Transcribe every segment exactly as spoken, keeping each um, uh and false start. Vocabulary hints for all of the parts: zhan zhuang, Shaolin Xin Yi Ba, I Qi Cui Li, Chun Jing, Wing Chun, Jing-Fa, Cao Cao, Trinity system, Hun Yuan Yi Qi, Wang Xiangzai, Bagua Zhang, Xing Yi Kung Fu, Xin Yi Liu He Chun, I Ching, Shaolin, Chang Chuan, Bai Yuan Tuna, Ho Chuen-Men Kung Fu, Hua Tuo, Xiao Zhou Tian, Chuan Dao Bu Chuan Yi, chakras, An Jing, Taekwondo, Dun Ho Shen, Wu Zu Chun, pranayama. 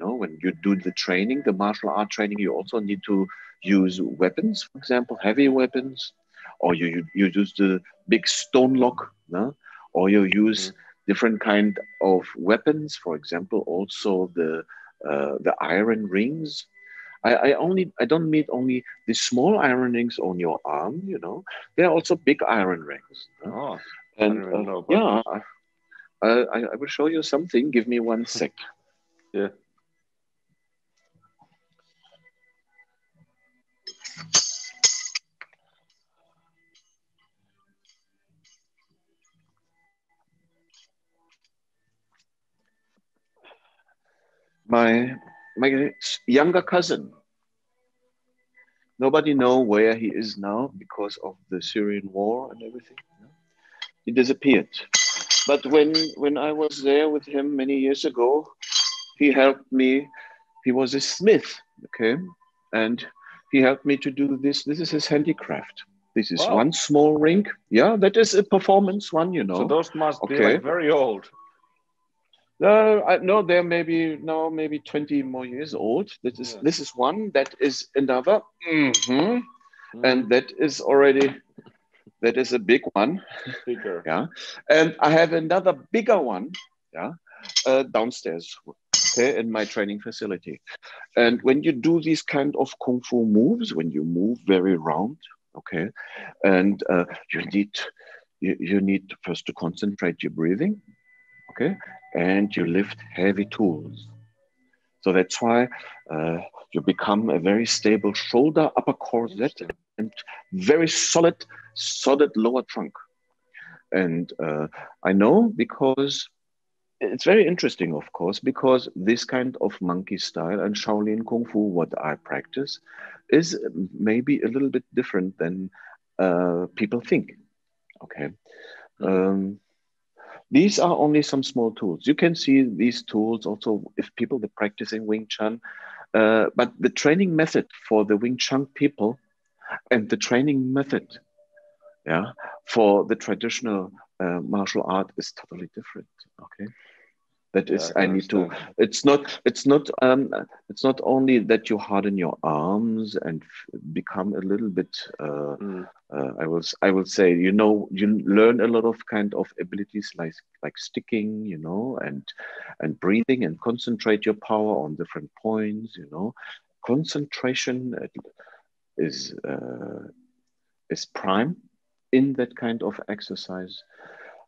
know, when you do the training, the martial art training, you also need to use weapons, for example, heavy weapons, or you, you, you use the big stone lock, no? Or you use different kind of weapons, for example, also the uh, the iron rings. I, I only I don't mean only the small iron rings on your arm, you know. There are also big iron rings. No? Oh, and uh, yeah, I, I I will show you something. Give me one sec. Yeah. My my younger cousin. Nobody knows where he is now because of the Syrian war and everything. He disappeared. But when when I was there with him many years ago, he helped me. He was a smith, okay, and he helped me to do this. This is his handicraft. This is wow. One small ring. Yeah, that is a performance one, you know. So those must okay. be like very old. No, I, no, they're maybe no, maybe twenty more years old. This is yes. this is one. That is another, mm-hmm. mm. and that is already that is a big one. Bigger, yeah. And I have another bigger one, yeah, uh, downstairs, okay, in my training facility. And when you do these kind of kung fu moves, when you move very round, okay, and uh, you need you, you need first to concentrate your breathing. Okay, and you lift heavy tools. So that's why uh, you become a very stable shoulder, upper corset, and very solid, solid lower trunk. And uh, I know because it's very interesting, of course, because this kind of monkey style and Shaolin Kung Fu, what I practice, is maybe a little bit different than uh, people think. Okay. Um, These are only some small tools. You can see these tools also if people are practicing Wing Chun. Uh, but the training method for the Wing Chun people and the training method yeah, for the traditional uh, martial art is totally different. Okay. That yeah, is, I, I need to, it's not, it's not, um, it's not only that you harden your arms and become a little bit, uh, mm. uh, I will, I will say, you know, you learn a lot of kind of abilities like, like sticking, you know, and, and breathing and concentrate your power on different points, you know, concentration is, uh, is prime in that kind of exercise.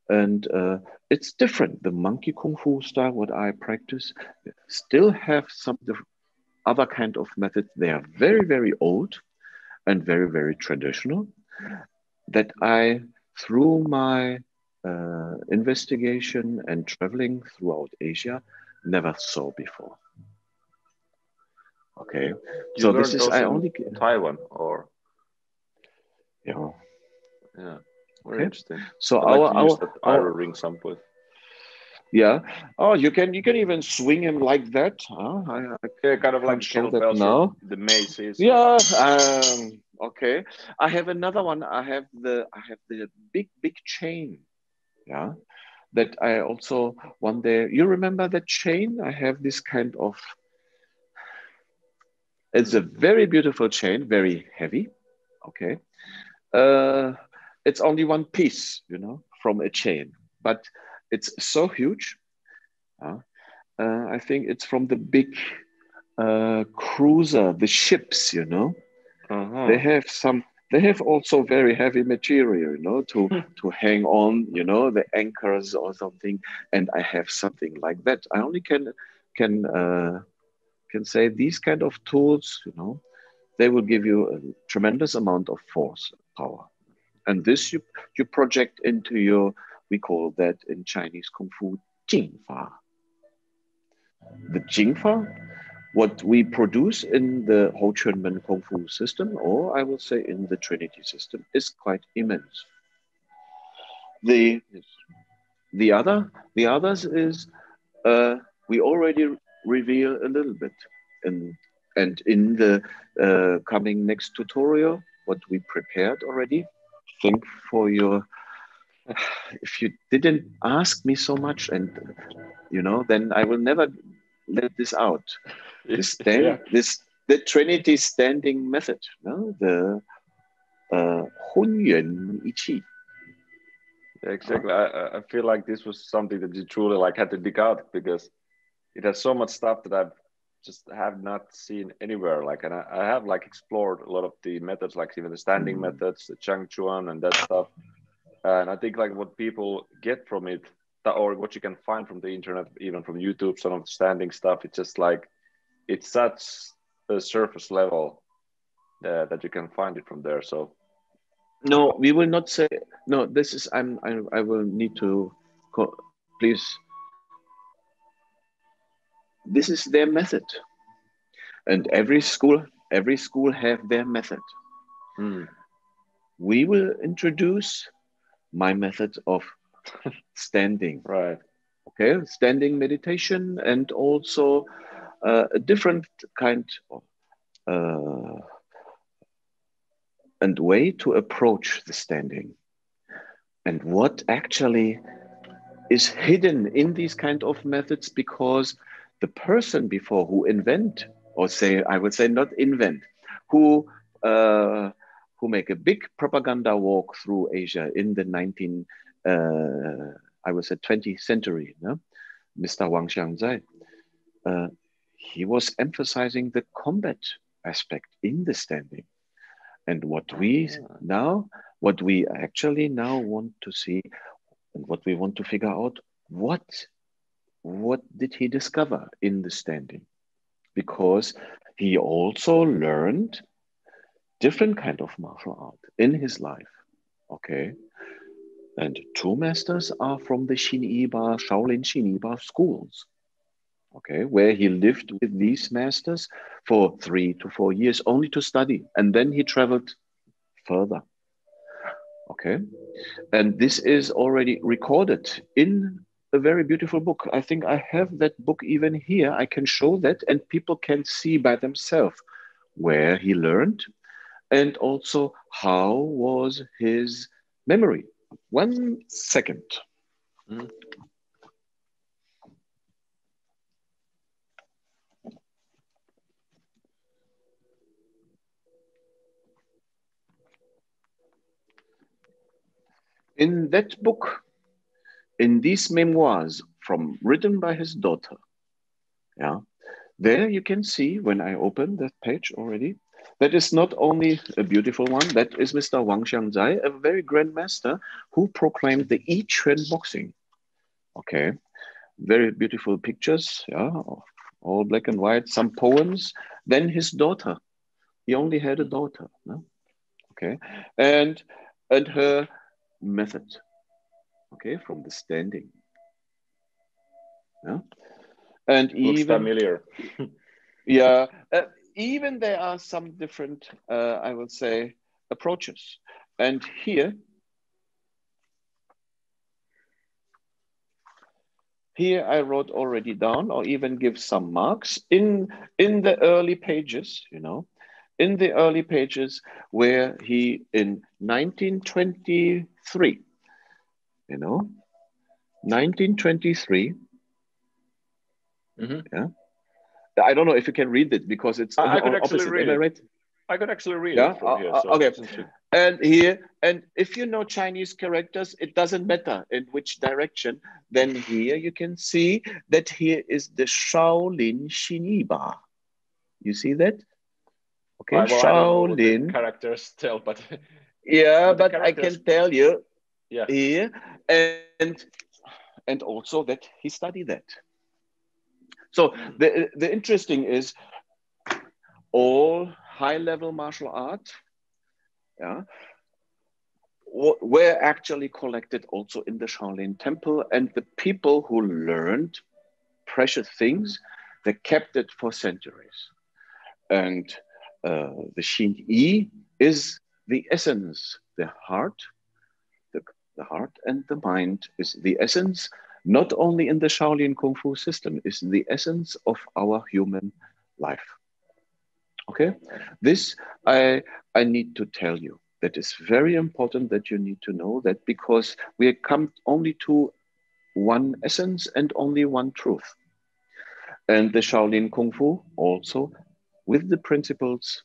And uh, it's different. The monkey kung fu style, what I practice, still have some other kind of methods. They are very, very old and very, very traditional that I, through my uh, investigation and traveling throughout Asia, never saw before. Okay. You so this is, I only... Taiwan or... Yeah. Yeah. Very okay. Interesting. So I our, like to use our, our ring sample. Yeah. Oh, you can you can even swing him like that. Huh? I, I yeah, kind of like kettlebells. Now the mace is. Yeah. Um, okay. I have another one. I have the I have the big big chain. Yeah. That I also one day. You remember that chain? I have this kind of. It's a very beautiful chain. Very heavy. Okay. Uh. It's only one piece, you know, from a chain, but it's so huge. Uh, uh, I think it's from the big uh, cruiser, the ships, you know. Uh-huh. They have some. They have also very heavy material, you know, to to hang on, you know, the anchors or something. And I have something like that. I only can can uh, can say these kind of tools, you know, they will give you a tremendous amount of force, power. And this you, you project into your, we call that in Chinese Kung Fu, Jing-Fa. The Jing-Fa, what we produce in the Ho Chuen-Men Kung Fu system, or I will say in the Trinity system, is quite immense. The, the, other, the others is, uh, we already reveal a little bit. In, and in the uh, coming next tutorial, what we prepared already, thank for your, if you didn't ask me so much and, you know, then I will never let this out. This, stand, yeah. this the Trinity standing method, no? The uh, Hun Yuan Yi Qi. Exactly. I, I feel like this was something that you truly like had to dig out, because it has so much stuff that I've just have not seen anywhere. Like, and I, I have like explored a lot of the methods, like even the standing mm-hmm. methods, the Chang Chuan and that stuff. Uh, and I think like what people get from it, or what you can find from the internet, even from YouTube, some of the standing stuff, it's just like, it's such a surface level uh, that you can find it from there. So no, we will not say, no, this is, I'm, I, I will need to, call, please. This is their method. And every school, every school have their method. Mm. We will introduce my method of standing. Right. Okay, standing meditation, and also uh, a different kind of, uh, and way to approach the standing, and what actually is hidden in these kind of methods, because the person before who invent, or say, I would say not invent, who uh, who make a big propaganda walk through Asia in the nineteenth, uh, I would say twentieth century, no? Mister Wang Xiangzai, uh, he was emphasizing the combat aspect in the standing. And what we now, what we actually now want to see, and what we want to figure out, what What did he discover in the standing? Because he also learned different kind of martial art in his life, okay? And two masters are from the Xin Yi Ba, Shaolin Xin Yi Ba schools, okay? Where he lived with these masters for three to four years only to study. And then he traveled further, okay? And this is already recorded in a very beautiful book. I think I have that book even here. I can show that, and people can see by themselves where he learned, and also how was his memory. One second. Mm-hmm. In that book, in these memoirs from written by his daughter, yeah, there you can see, when I open that page already, that is not only a beautiful one, that is Mister Wang Xiangzai, a very grand master who proclaimed the I Ching boxing. Okay, very beautiful pictures, yeah, all black and white, some poems. Then his daughter, he only had a daughter, no? Okay, and, and her method. Okay, from the standing. Yeah, and looks even familiar. Yeah, uh, even there are some different, uh, I will say, approaches. And here, here I wrote already down, or even give some marks in in the early pages. You know, in the early pages where he in nineteen twenty-three. You know, nineteen twenty-three. Mm-hmm. Yeah, I don't know if you can read it, because it's I, I could actually read it. Right? I could actually read yeah? it from uh, here. So. Okay, and here, and if you know Chinese characters, it doesn't matter in which direction. Then here you can see that here is the Shaolin Xin Yi Ba. You see that? Okay, well, Shaolin characters tell, but yeah, but, but I can tell you. Yeah. Here, and and also that he studied that. So the, the interesting is all high-level martial art, yeah, were actually collected also in the Shaolin temple, and the people who learned precious things, they kept it for centuries. And uh, the Xin Yi is the essence, the heart. The heart and the mind is the essence, not only in the Shaolin Kung Fu system, is the essence of our human life. Okay, this I, I need to tell you. That is very important that you need to know that, because we come only to one essence and only one truth. and the Shaolin Kung Fu also, with the principles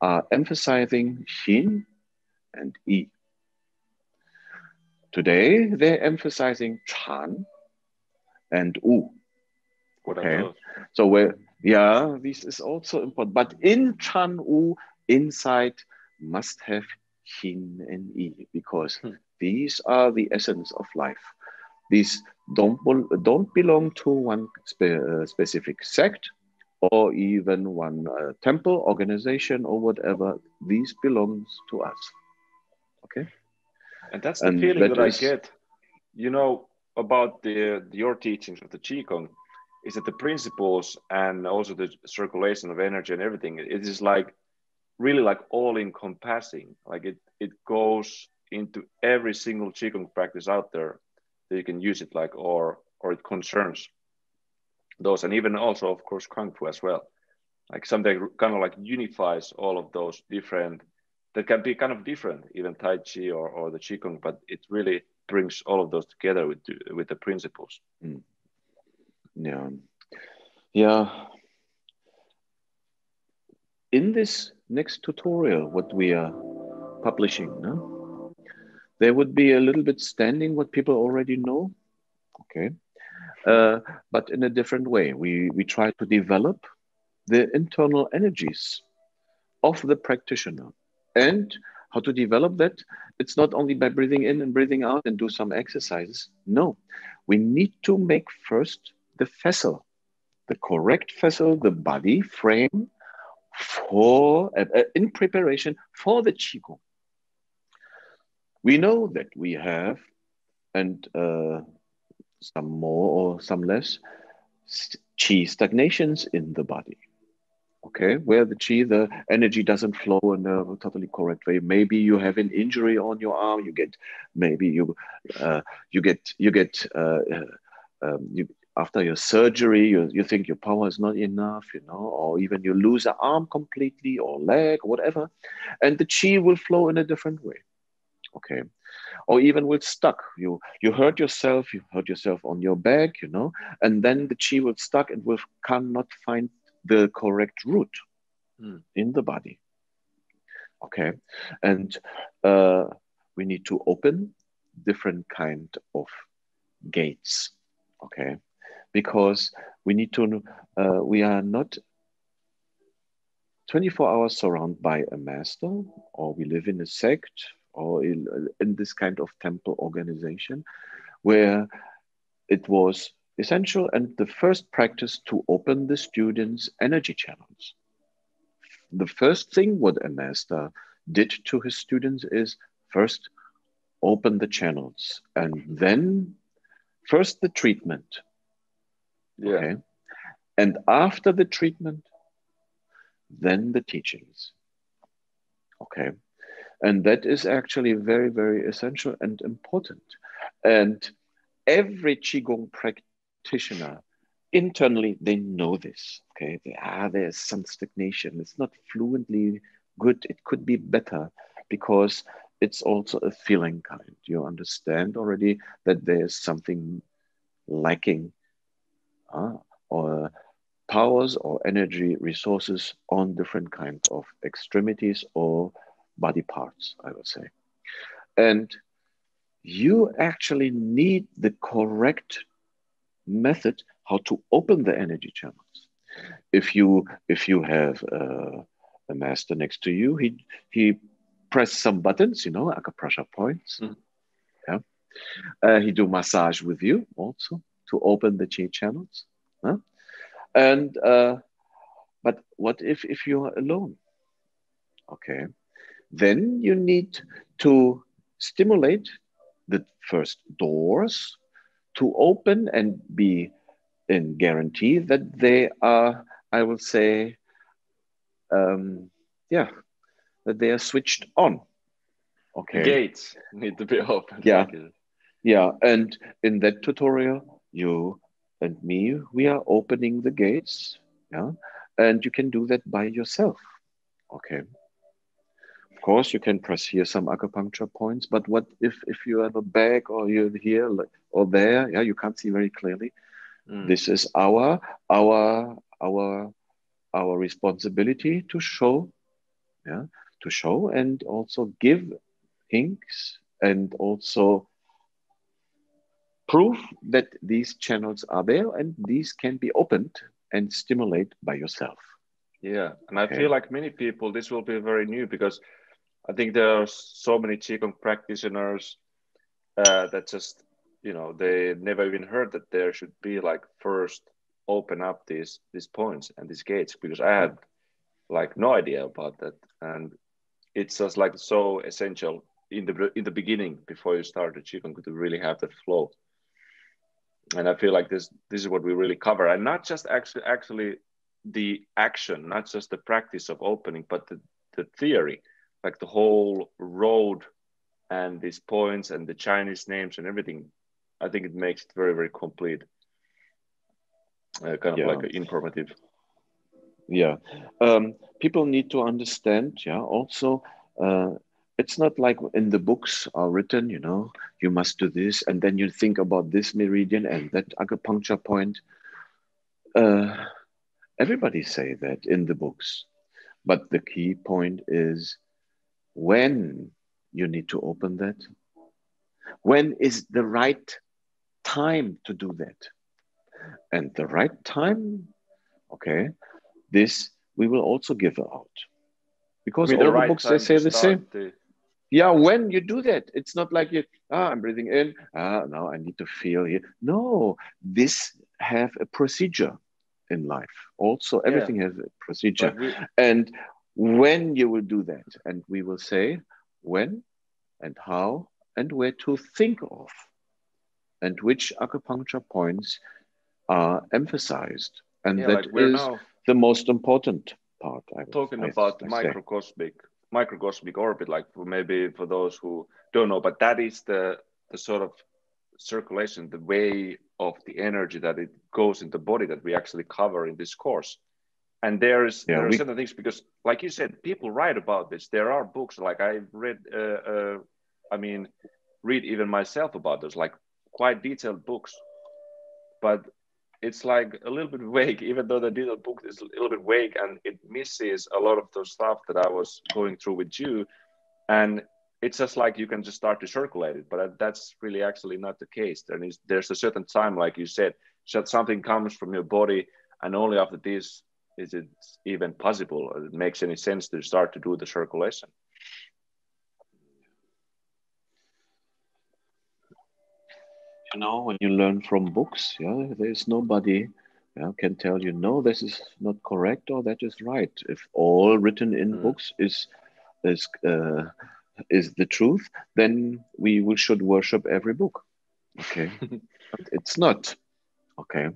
uh, emphasizing Xin and Yi. Today, they're emphasizing Chan and Wu. What okay. are those? So, we're, yeah, this is also important. But in Chan Wu, inside must have Qin and Yi, because hmm. these are the essence of life. These don't, don't belong to one spe specific sect or even one uh, temple, organization, or whatever. These belongs to us. Okay? And that's the and feeling that, that I is... get, you know, about the your teachings of the Qigong, is that the principles and also the circulation of energy and everything, it is like really like all-encompassing. Like it, it goes into every single Qigong practice out there that you can use it like, or, or it concerns those. And even also, of course, Kung Fu as well. Like something kind of like unifies all of those different, that can be kind of different, even Tai Chi or, or the Qigong, but it really brings all of those together with, with the principles. Mm. Yeah. Yeah. In this next tutorial, what we are publishing, no? There would be a little bit standing what people already know, okay? Uh, but in a different way. We, we try to develop the internal energies of the practitioner and how to develop that. It's not only by breathing in and breathing out and do some exercises. No, we need to make first the vessel, the correct vessel, the body frame for uh, in preparation for the Qigong. We know that we have, and uh, some more or some less, Qi stagnations in the body. Okay, where the Qi, the energy doesn't flow in a totally correct way. Maybe you have an injury on your arm. You get, maybe you, uh, you get, you get. Uh, um, you, After your surgery, you, you think your power is not enough, you know, or even you lose an arm completely or leg, or whatever, and the Qi will flow in a different way, okay? Or even with stuck, you you hurt yourself, you hurt yourself on your back, you know, and then the Qi will stuck and will cannot find the correct route mm. in the body, okay? And uh, we need to open different kind of gates, okay? Because we need to, uh, we are not twenty-four hours surrounded by a master, or we live in a sect, or in, in this kind of temple organization, where it was essential and the first practice to open the students' energy channels. The first thing what a master did to his students is first open the channels, and then first the treatment. Yeah. Okay. And after the treatment, then the teachings. Okay. And that is actually very, very essential and important. And every Qigong practitioner internally, they know this. Okay. They, ah, there's some stagnation. It's not fluently good. It could be better, because it's also a feeling kind. You understand already that there's something lacking. Uh, or powers or energy resources on different kinds of extremities or body parts, I would say. And you actually need the correct method how to open the energy channels. If you, if you have uh, a master next to you, he, he pressed some buttons, you know, acupressure points. Mm-hmm. Yeah. Uh, he do massage with you also, to open the Qi channels, huh? and uh, but what if if you are alone? Okay, then you need to stimulate the first doors to open and be in guarantee that they are, I will say, um, yeah, that they are switched on. Okay, the gates need to be opened. Yeah, yeah, and in that tutorial, you and me, we are opening the gates, yeah? And you can do that by yourself, okay? Of course, you can press here some acupuncture points, but what if, if you have a back, or you're here or there, yeah, you can't see very clearly, Mm. This is our our our our responsibility to show, yeah, to show and also give hints and also proof that these channels are there and these can be opened and stimulated by yourself. Yeah, and I okay. feel like many people, this will be very new, because I think there are so many Qigong practitioners uh, that just, you know, they never even heard that there should be like first open up these these points and these gates, because I had like no idea about that. And it's just like so essential in the in the beginning before you start the Qigong to really have that flow. And I feel like this this is what we really cover, and not just actually actually the action, not just the practice of opening, but the, the theory, like the whole road and these points and the Chinese names and everything. I think it makes it very, very complete, uh, kind yeah. of like informative. Yeah, um, people need to understand. Yeah, also, uh, it's not like in the books are written, you know, you must do this, and then you think about this meridian and that acupuncture point. Uh, everybody say that in the books, but the key point is when you need to open that. When is the right time to do that? And the right time, okay, this we will also give out. Because all the books, they say the same. Yeah, when you do that, it's not like you, ah, I'm breathing in, ah, now I need to feel here. No, this have a procedure in life. Also, everything yeah. has a procedure. We... And when you will do that, and we will say when and how and where to think of, and which acupuncture points are emphasized. And yeah, that like is the most important part. I Talking would, about I, the I microcosmic, microcosmic orbit, like maybe for those who don't know, but that is the, the sort of circulation, the way of the energy that it goes in the body that we actually cover in this course. And there is yeah, there are we... certain things, because like you said, people write about this. There are books, like I read, uh, uh, I mean, read even myself about those, like quite detailed books. But it's like a little bit vague, even though the detailed book is a little bit vague, and it misses a lot of those stuff that I was going through with you. And it's just like you can just start to circulate it, but that's really actually not the case. There is, there's a certain time, like you said, that something comes from your body, and only after this is it even possible, or it makes any sense to start to do the circulation. You know, when you learn from books, yeah, there's nobody yeah, can tell you, no, this is not correct or that is right. If all written in mm. books is, is, uh, is the truth, then we will, should worship every book. Okay, but it's not. Okay,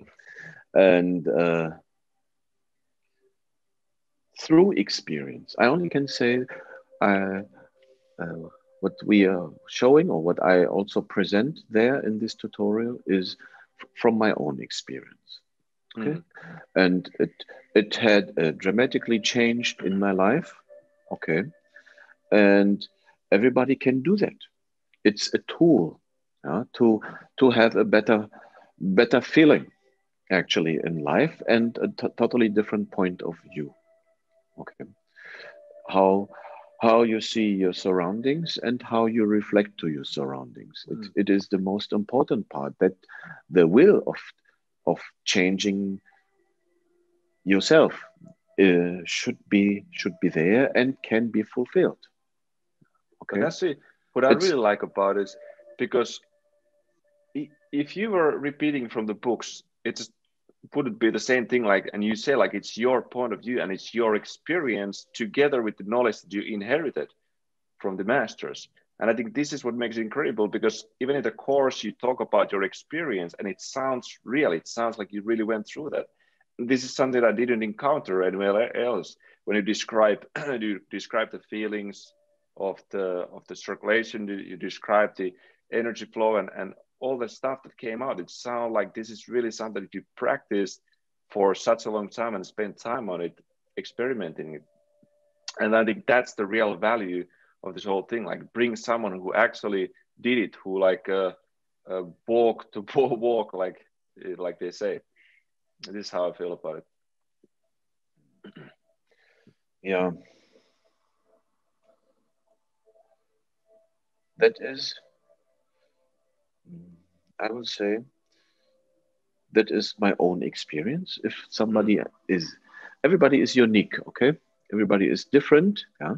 and uh, through experience. I only can say uh, uh, what we are showing, or what I also present there in this tutorial, is from my own experience. Okay? Mm-hmm. And it, it had uh, dramatically changed in my life. Okay. And everybody can do that. It's a tool yeah, to, to have a better, better feeling actually in life, and a totally different point of view. Okay, how how you see your surroundings and how you reflect to your surroundings. It, mm. it is the most important part, that the will of of changing yourself uh, should be should be there and can be fulfilled. Okay, but that's it. What I it's, really like about it, because if you were repeating from the books, it's would it be the same thing, like, and you say like it's your point of view and it's your experience together with the knowledge that you inherited from the masters. And I think this is what makes it incredible, because even in the course you talk about your experience and it sounds real, it sounds like you really went through that. And this is something I didn't encounter anywhere else. When you describe you describe the feelings of the of the circulation, you describe the energy flow and and all the stuff that came out, it sounds like this is really something that you practiced for such a long time and spent time on it, experimenting it. And I think that's the real value of this whole thing, like bring someone who actually did it, who like uh, uh, walk to walk, like like they say. This is how I feel about it. Yeah. That is, I would say, that is my own experience. If somebody is, everybody is unique, okay? Everybody is different, yeah?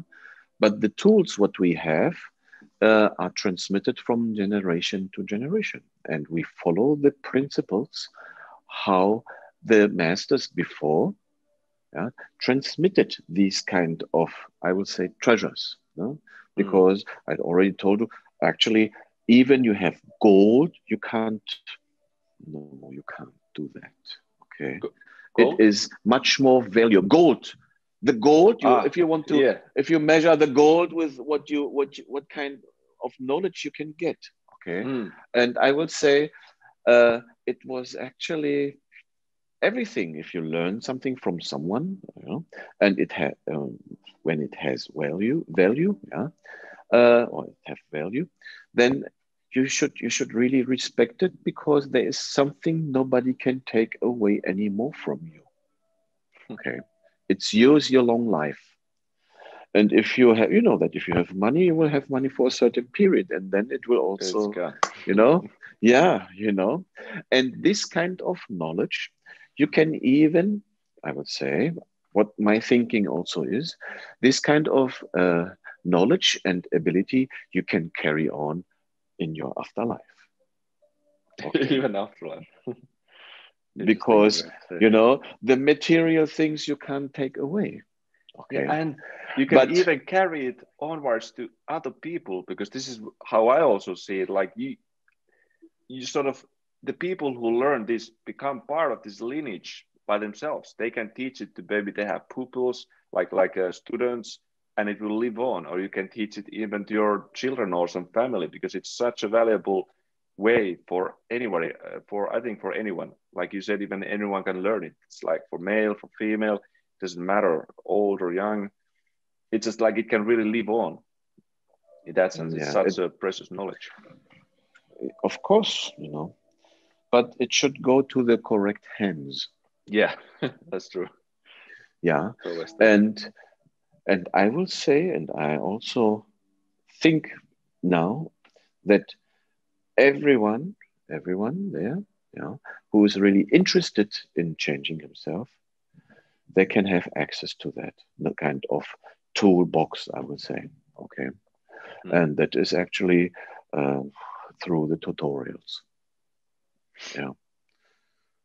But the tools what we have uh, are transmitted from generation to generation. And we follow the principles how the masters before yeah, transmitted these kind of, I would say, treasures. No? Because mm. I'd already told you, actually, even you have gold, you can't, no, you can't do that, okay? Gold? It is much more valuable. Gold, the gold, you, ah, if you want to, yeah. if you measure the gold with what you, what, you, what kind of knowledge you can get, okay? Mm. And I would say uh, it was actually everything. If you learn something from someone, you know, and it ha um, when it has value, value, yeah, uh, or it have value, then you should you should really respect it, because there is something nobody can take away anymore from you. Okay, it's yours your long life, and if you have, you know that if you have money, you will have money for a certain period, and then it will also, you know, yeah, you know, and this kind of knowledge. You can even, I would say, what my thinking also is, this kind of uh, knowledge and ability you can carry on in your afterlife. Okay. Even afterlife. Because, you know, the material things you can't take away. Okay. Yeah, and you can but, even carry it onwards to other people, because this is how I also see it. Like you, you sort of, the people who learn this become part of this lineage by themselves. They can teach it to maybe they have pupils, like like uh, students, and it will live on. Or you can teach it even to your children or some family, because it's such a valuable way for anybody. Uh, for I think for anyone, like you said, even anyone can learn it. It's like for male, for female, it doesn't matter, old or young. It's just like it can really live on. In that sense, yeah, it's such it, a precious knowledge. Of course, you know. But it should go to the correct hands. Yeah, that's true. Yeah, and and I will say, and I also think now that everyone, everyone there, you know, who is really interested in changing himself, they can have access to that, the kind of toolbox, I would say, okay? Mm. And that is actually uh, through the tutorials. Yeah.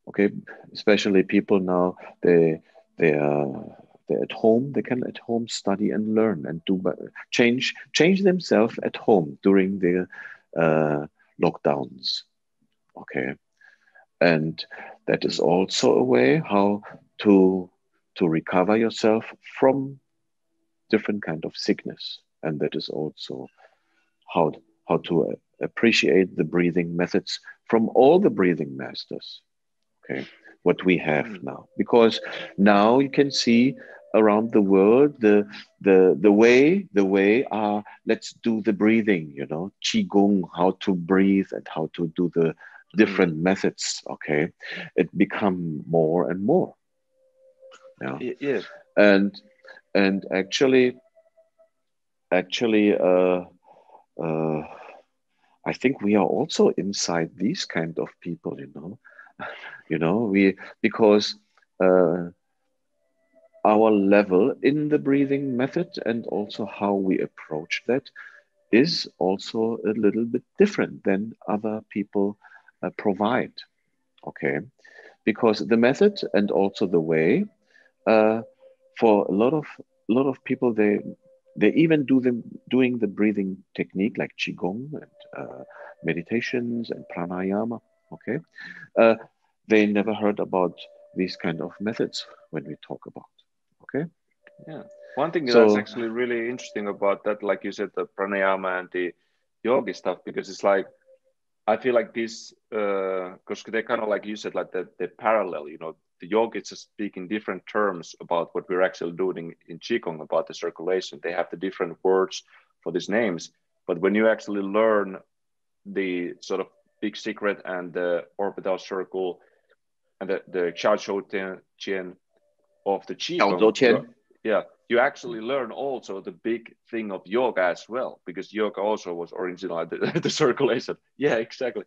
Okay. Especially people now, they they are they're at home. They can at home study and learn and do change change themselves at home during the uh, lockdowns. Okay, and that is also a way how to to recover yourself from different kind of sickness, and that is also how how to appreciate the breathing methods from all the breathing masters, okay, what we have now. Because now you can see around the world, the, the, the way, the way are, let's do the breathing, you know, Qigong, how to breathe and how to do the different mm-hmm. methods, okay. It become more and more. Yeah. Yeah. And, and actually, actually, uh, uh, I think we are also inside these kind of people, you know, you know, we, because uh, our level in the breathing method and also how we approach that is also a little bit different than other people uh, provide, okay? Because the method and also the way uh, for a lot of a lot of people, they they even do them doing the breathing technique like Qigong and Uh, meditations and pranayama, okay? Uh, they never heard about these kind of methods when we talk about, okay? Yeah. One thing so, that's actually really interesting about that, like you said, the pranayama and the yogi stuff, because it's like, I feel like this, because uh, they kind of, like you said, like the, the parallel, you know, the yogis are speaking different terms about what we're actually doing in Qigong, about the circulation. They have the different words for these names. But when you actually learn the sort of big secret and the orbital circle and the, the Xiao Zhou Tian of the Qigong. Yeah, you actually learn also the big thing of yoga as well, because yoga also was original at the, the circulation. Yeah, exactly.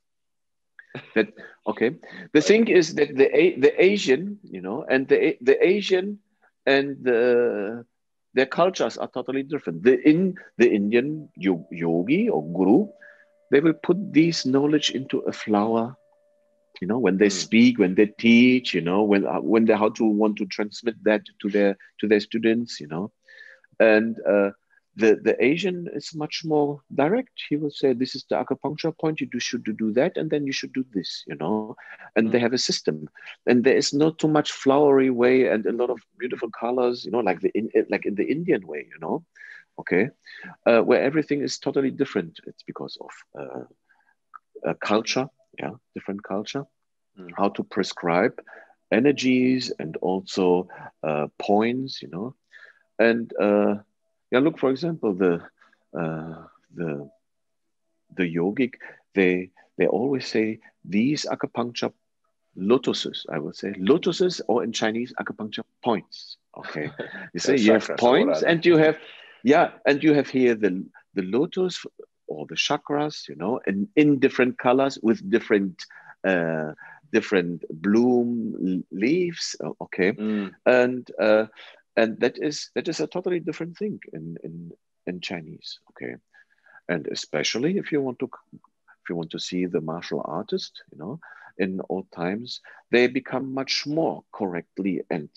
That, okay. The thing is that the the Asian, you know, and the the Asian and the their cultures are totally different. The in the Indian yogi or guru, they will put this knowledge into a flower, you know, when they mm. speak, when they teach, you know, when uh, when they how to want to transmit that to their to their students, you know, and uh, the the Asian is much more direct. He will say, this is the acupuncture point. You do, should do that, and then you should do this, you know, and mm. they have a system, and there is not too much flowery way and a lot of beautiful colors, you know, like the in, like in the Indian way, you know, okay, uh, where everything is totally different. It's because of uh, uh, culture. Yeah, different culture, mm. how to prescribe energies and also uh, points, you know, and uh, yeah. Look, for example, the uh, the the yogic, they they always say these acupuncture lotuses. I would say lotuses, or in Chinese acupuncture points. Okay, you say you have points, and you have yeah, and you have here the the lotus. Or the chakras, you know, and in different colors with different, uh, different bloom leaves. Okay, mm. and uh, and that is that is a totally different thing in in in Chinese. Okay, and especially if you want to if you want to see the martial artist, you know, in old times they become much more correctly and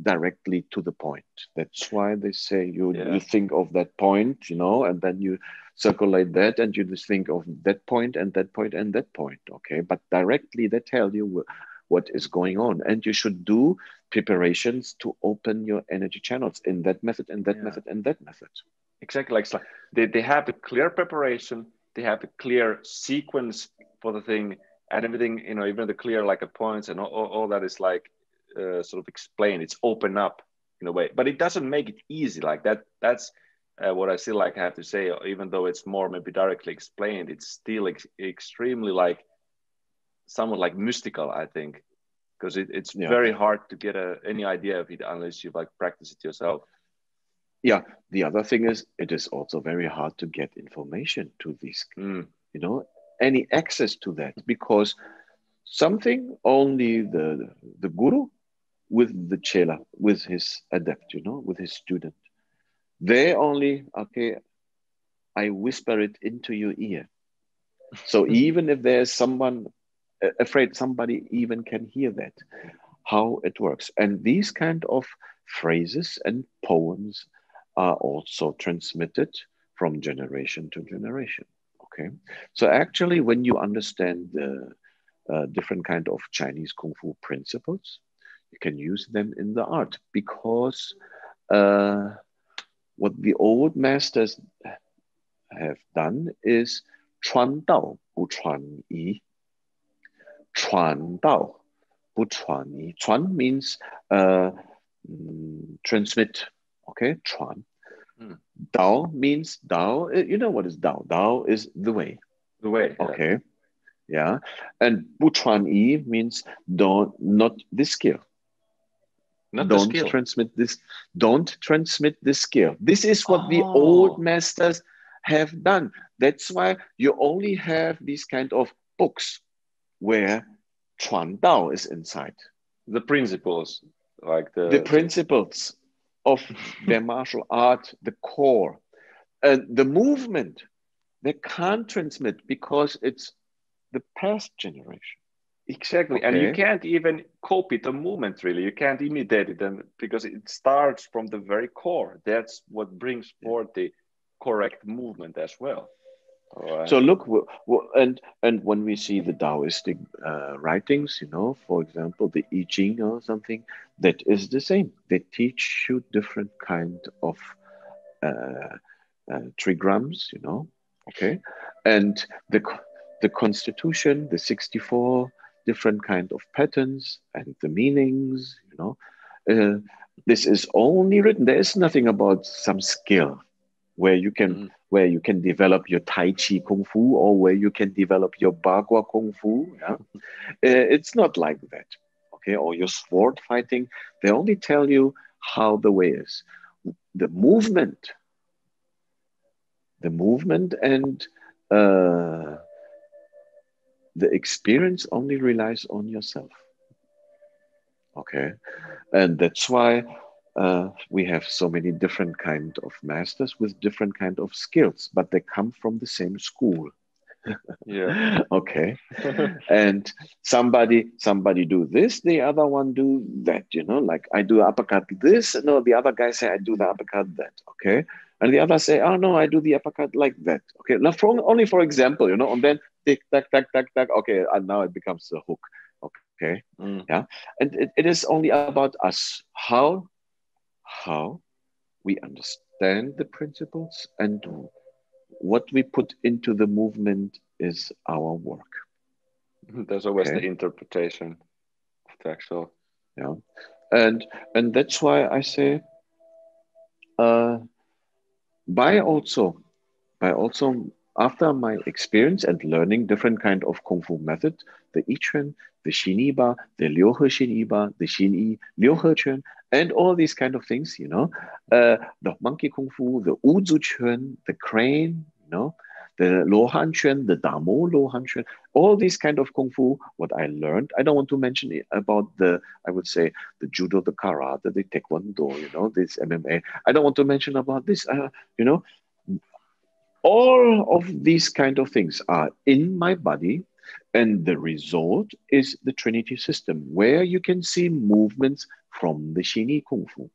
directly to the point. That's why they say you yeah. you think of that point, you know, and then you circulate that, and you just think of that point and that point and that point. Okay, but directly they tell you what is going on, and you should do preparations to open your energy channels in that method and that yeah. method and that method. Exactly, like so they, they have a clear preparation, they have a clear sequence for the thing, and everything, you know, even the clear like a points and all, all that is like uh, sort of explained. It's open up in a way, but it doesn't make it easy like that. That's Uh, what I still like have to say, even though it's more maybe directly explained, it's still ex extremely like somewhat like mystical, I think, because it, it's yeah. very hard to get a, any idea of it unless you like practice it yourself. Yeah. The other thing is, it is also very hard to get information to this, mm. you know, any access to that, because something only the the guru with the chela, with his adept, you know, with his student. They only, okay, I whisper it into your ear. So even if there's someone afraid, somebody even can hear that, how it works. And these kind of phrases and poems are also transmitted from generation to generation, okay? So actually, when you understand the uh, different kind of Chinese Kung Fu principles, you can use them in the art, because uh, what the old masters have done is chuan dao bu chuan yi. Chuan dao bu chuan yi. Chuan means uh, transmit. Okay, chuan. Mm. Dao means dao. You know what is dao? Dao is the way. The way. Okay. Yeah. yeah. And bu chuan yi means don't, not this skill. Not don't transmit this. Don't transmit this skill. This is what oh. the old masters have done. That's why you only have these kind of books where Chuan Dao is inside. The principles, like the the principles of their martial art, the core, and uh, the movement. They can't transmit because it's the past generation. Exactly, okay. And you can't even copy the movement, really. You can't imitate it, and because it starts from the very core. That's what brings forth the correct movement as well. Right. So look, and and when we see the Taoistic uh, writings, you know, for example, the I Ching or something, that is the same. They teach you different kind of uh, uh, trigrams, you know, okay, and the the constitution, the sixty-four. Different kind of patterns and the meanings, you know. Uh, this is only written. There is nothing about some skill where you can mm. where you can develop your Tai Chi Kung Fu, or where you can develop your Bagua Kung Fu. Yeah? uh, it's not like that. okay, or your sword fighting, they only tell you how the way is. The movement, the movement and uh, the experience only relies on yourself. Okay, and that's why uh, we have so many different kind of masters with different kind of skills, but they come from the same school. Yeah. Okay. And somebody, somebody do this, the other one do that, you know, like I do uppercut this, no, the other guy say I do the uppercut that, okay? And the other say, oh no, I do the uppercut like that, okay? Now, for, only for example, you know, and then tick, tack, tack, tack, tack, okay, and now it becomes a hook, okay? Mm. Yeah, and it, it is only about us, how, how we understand the principles and what we put into the movement is our work. There's always okay. the interpretation of the actual. Yeah. And, and that's why I say, uh, by also, by also after my experience and learning different kind of Kung Fu method, the I Ching, the Xin Yi Ba, the Liu He Xin Yi Ba, the Xin Yi Liu He Chun, and all these kind of things, you know, uh, the monkey Kung Fu, the Wu Zu Chun, the crane, you know, the Lohan Chuan, the Damo Lohan Chuan, all these kind of Kung Fu, what I learned. I don't want to mention it about the, I would say, the Judo, the Karate, the Taekwondo, you know, this M M A. I don't want to mention about this, uh, you know, all of these kind of things are in my body. And the result is the Trinity system, where you can see movements from the Xing Yi Kung Fu,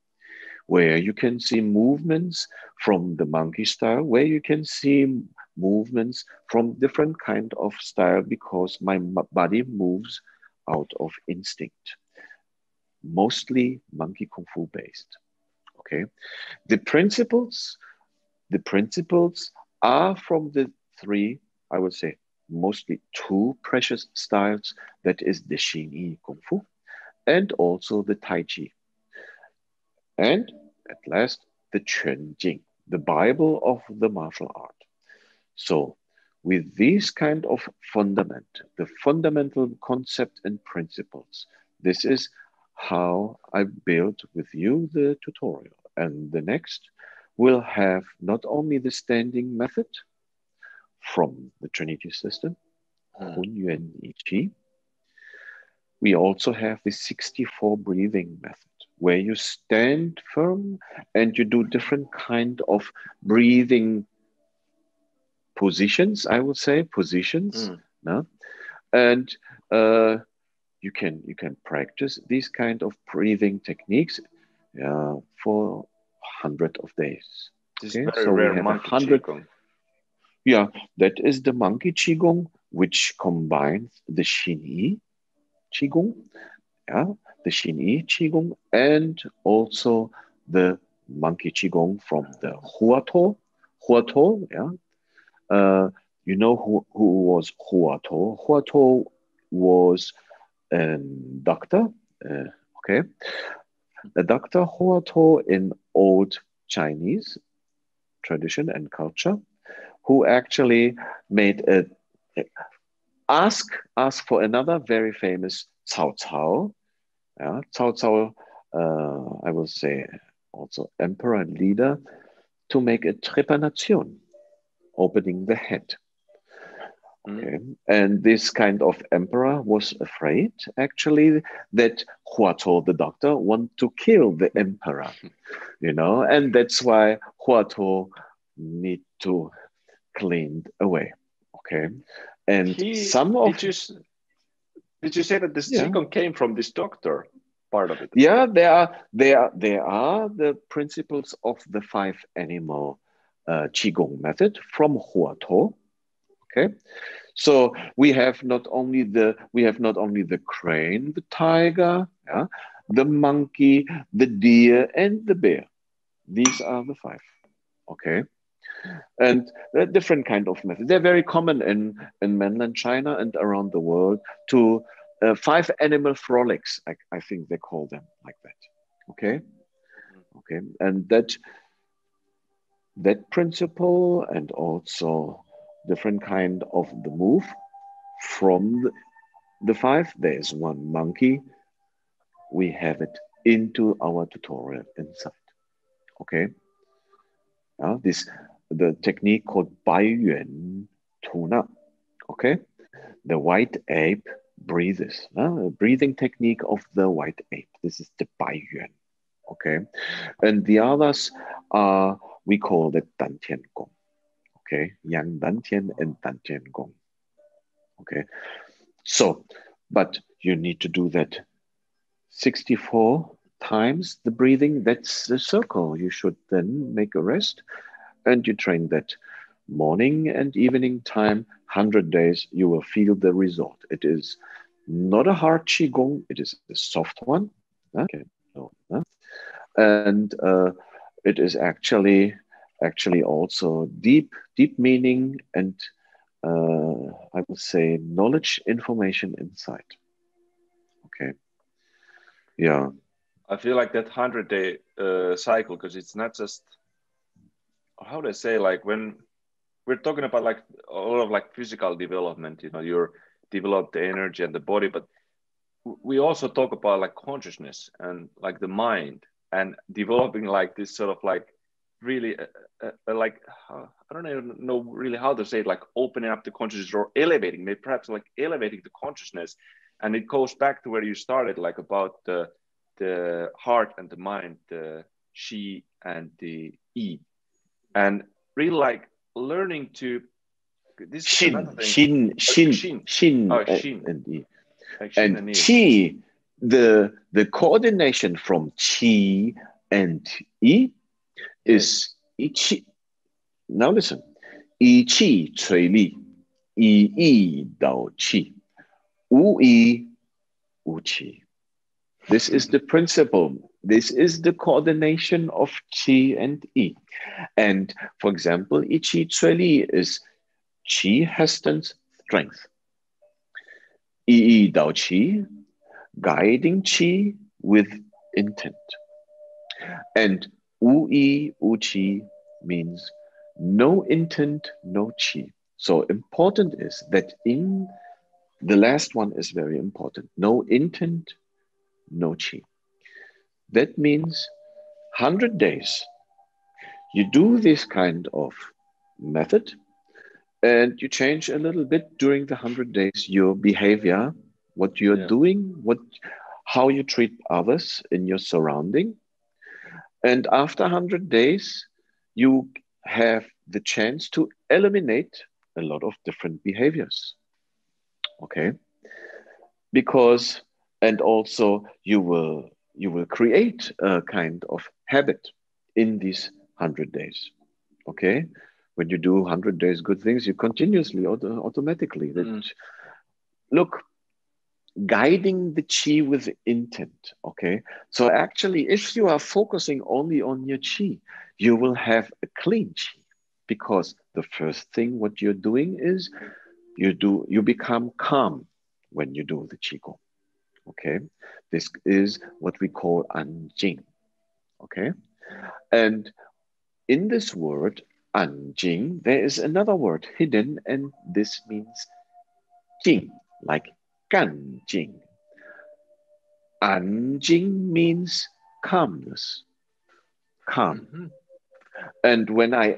where you can see movements from the monkey style, where you can see movements from different kind of style, because my body moves out of instinct, mostly monkey Kung Fu based, okay? The principles, the principles are from the three, I would say, mostly two precious styles, that is the Xin Yi Kung Fu and also the Tai Chi. And at last, the Chun Jing, the Bible of the martial art. So with these kind of fundament, the fundamental concept and principles, this is how I built with you the tutorial. And the next will have not only the standing method, from the Trinity system, mm. Hun Yuan Yi Qi. We also have the sixty-four breathing method, where you stand firm and you do different kind of breathing positions, I would say, positions. Mm. No? And uh, you can you can practice these kind of breathing techniques uh, for hundreds of days. This okay? is very so rare. We have one hundred Yeah, that is the monkey Qigong, which combines the Xin Yi Qigong, yeah, the Xin Yi Qigong, and also the monkey Qigong from the Hua Tuo. Hua Tuo, yeah. Uh, you know who, who was Hua Tuo? Hua Tuo was a doctor, uh, okay? The doctor Hua Tuo in old Chinese tradition and culture, who actually made a, a ask ask for another very famous Cao Cao, yeah, Cao Cao, uh, I will say also emperor and leader, to make a trepanation, opening the head. Okay, mm. And this kind of emperor was afraid actually that Hua Tuo, the doctor, want to kill the emperor, you know, and that's why Hua Tuo need to cleaned away, okay? And he, some of... Did you, did you say that this yeah. Qigong came from this doctor part of it? Yeah, there are, they are, they are the principles of the five animal uh, Qigong method from Hua Tuo, okay? So we have not only the, we have not only the crane, the tiger, yeah, the monkey, the deer, and the bear. These are the five, okay? And they're different kind of methods. They're very common in, in mainland China and around the world to uh, five animal frolics, I, I think they call them like that, okay? Okay, and that, that principle and also different kind of the move from the, the five, there's one monkey, we have it into our tutorial inside. Okay. Now this the technique called Bai Yuan Tuna. Okay, the white ape breathes. Uh, breathing technique of the white ape. This is the Bai Yuan. Okay, and the others are we call the Dan Tian Gong. Okay, Yang Dan Tian and Dan Tian Gong. Okay, so but you need to do that sixty-four times the breathing. That's the circle. You should then make a rest, and you train that morning and evening time. Hundred days, you will feel the result. It is not a hard qigong. It is a soft one. Okay, no, no. And uh, it is actually, actually also deep, deep meaning and uh, I would say knowledge, information, insight. Okay. Yeah. I feel like that hundred day uh, cycle, because it's not just, how do I say, like when we're talking about like a lot of like physical development, you know, you're develop the energy and the body, but we also talk about like consciousness and like the mind and developing like this sort of like really uh, uh, like, uh, I don't even know really how to say it, like opening up the consciousness or elevating, maybe perhaps like elevating the consciousness. And it goes back to where you started, like about the, the heart and the mind, the Qi and the Yi, and really like learning to this Xin, Xin, Xin, Xin, oh, Xin, and Yi. Like and and Qi, the, the coordination from Qi and Yi is I Ching. Now listen, I Qi Cui Li, I Yi Dao Qi, Wu Yi Wu Qi. This is the principle. This is the coordination of Qi and Yi. And for example, I Qi Cui Li is Qi has strength. I Yi Dao Qi, guiding Qi with intent. And Wu Yi Wu Qi means no intent, no Qi. So important is that in the last one is very important. No intent, no Qi. That means one hundred days. You do this kind of method and you change a little bit during the one hundred days, your behavior, what you're yeah. doing, what, how you treat others in your surrounding. And after one hundred days, you have the chance to eliminate a lot of different behaviors. Okay. Because, and also you will, you will create a kind of habit in these one hundred days. Okay. When you do one hundred days good things, you continuously, auto automatically. Mm. That, look, guiding the Qi with intent, okay? So actually, if you are focusing only on your Qi, you will have a clean Qi, because the first thing what you're doing is you do you become calm when you do the Qigong, okay? This is what we call An Jing, okay? And in this word, An Jing, there is another word hidden, and this means Jing, like Gan Jing. An Jing means calmness, calm. Mm-hmm. And when I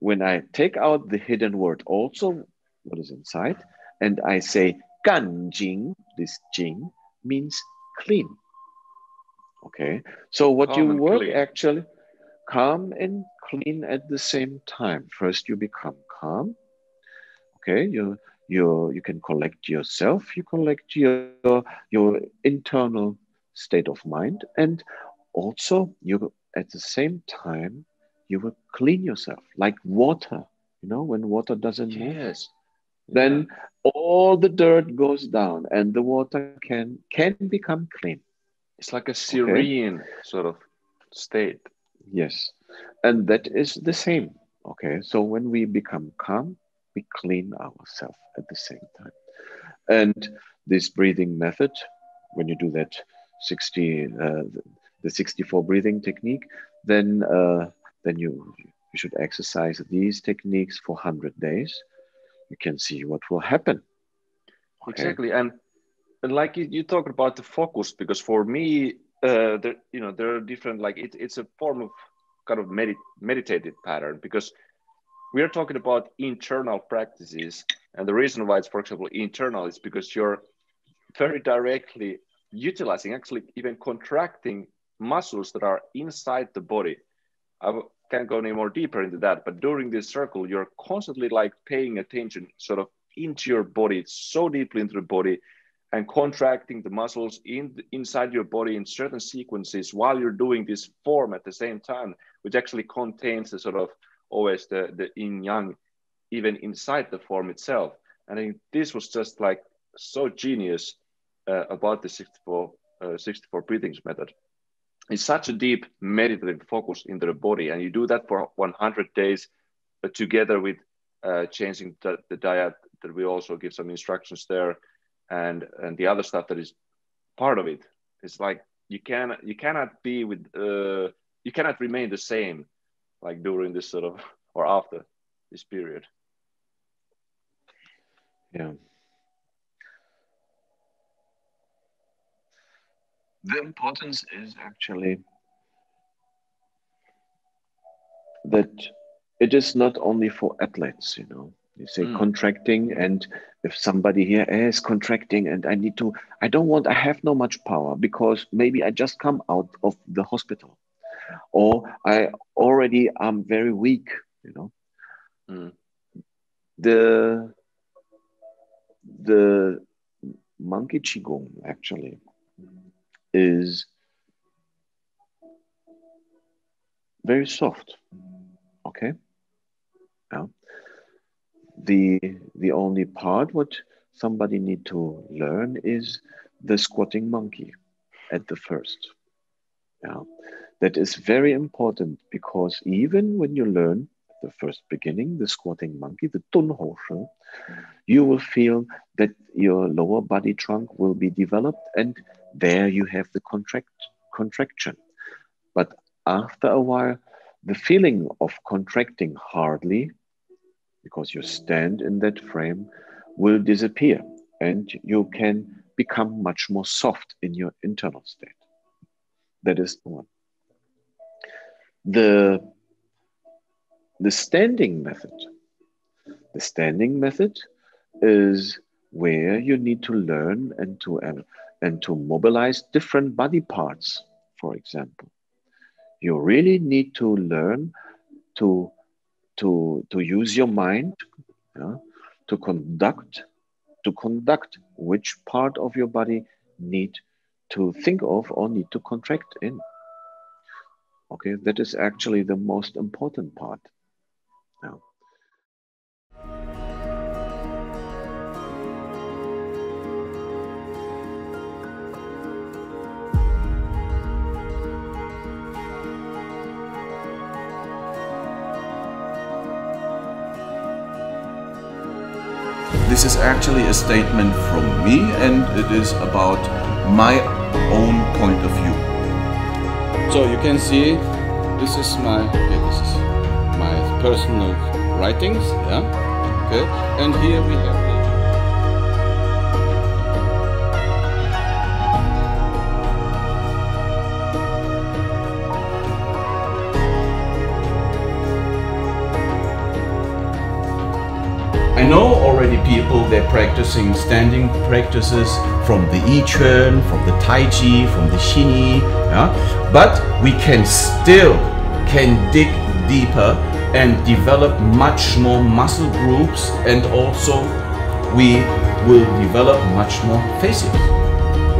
when I take out the hidden word, also what is inside, and I say Gan Jing, this Jing means clean. Okay, so what calm you work clean. Actually, calm and clean at the same time. First, you become calm. Okay, you. You, you can collect yourself, you collect your, your internal state of mind, and also you at the same time, you will clean yourself like water, you know, when water doesn't move, yes. then yeah. all the dirt goes down and the water can, can become clean. It's like a serene okay. sort of state. Yes, and that is the same. Okay, so when we become calm, we clean ourselves at the same time. And this breathing method, when you do that sixty, uh, the sixty-four breathing technique, then uh, then you, you should exercise these techniques for one hundred days. You can see what will happen. Okay. Exactly. And like you, you talked about the focus, because for me, uh, there, you know, there are different, like it, it's a form of kind of medit meditative pattern, because we are talking about internal practices. And the reason why it's, for example, internal is because you're very directly utilizing, actually even contracting muscles that are inside the body. I can't go any more deeper into that, but during this circle, you're constantly like paying attention sort of into your body, so deeply into the body, and contracting the muscles in the, inside your body in certain sequences while you're doing this form at the same time, which actually contains the sort of always the, the yin yang, even inside the form itself. And I think this was just like so genius uh, about the sixty-four, uh, sixty-four breathings method. It's such a deep meditative focus into the body, and you do that for one hundred days, but together with uh, changing the, the diet, that we also give some instructions there, and and the other stuff that is part of it. It's like you can you cannot be with uh, you cannot remain the same, like during this sort of or after this period. Yeah. The importance is actually that it is not only for athletes, you know. You say mm. contracting, and if somebody here is contracting and I need to, I don't want, I have no much power because maybe I just come out of the hospital or I already am very weak, you know. Mm. The, the monkey Qigong actually is very soft, okay? Yeah. The, the only part what somebody need to learn is the squatting monkey at the first. Yeah. That is very important, because even when you learn the first beginning, the squatting monkey, the Dun Ho Shen, you will feel that your lower body trunk will be developed, and there you have the contract, contraction. But after a while, the feeling of contracting hardly, because you stand in that frame, will disappear, and you can become much more soft in your internal state. That is the one. The, the standing method. The standing method is where you need to learn and to, uh, and to mobilize different body parts, for example. You really need to learn to To, to use your mind, yeah, to conduct, to conduct which part of your body need to think of or need to contract in. Okay, that is actually the most important part. Now. This is actually a statement from me, and it is about my own point of view. So you can see, this is my yeah, this is my personal writings, yeah. Okay, and here we have. I know already people, they're practicing standing practices from the I Ching, from the Tai Chi, from the Xin Yi, yeah? But we can still can dig deeper and develop much more muscle groups, and also we will develop much more faces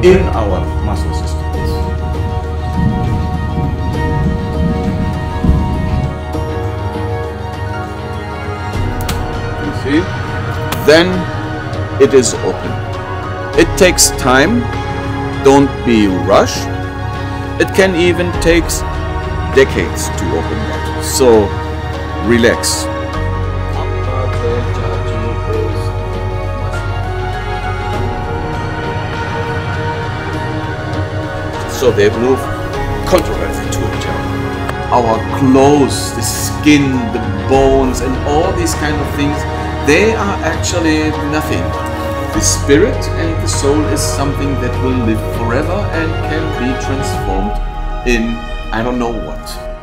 in our muscle system. You see? Then it is open. It takes time, don't be rushed. It can even take decades to open that. So relax. So they move controversy to each other. Our clothes, the skin, the bones, and all these kind of things, they are actually nothing. The spirit and the soul is something that will live forever and can be transformed in I don't know what.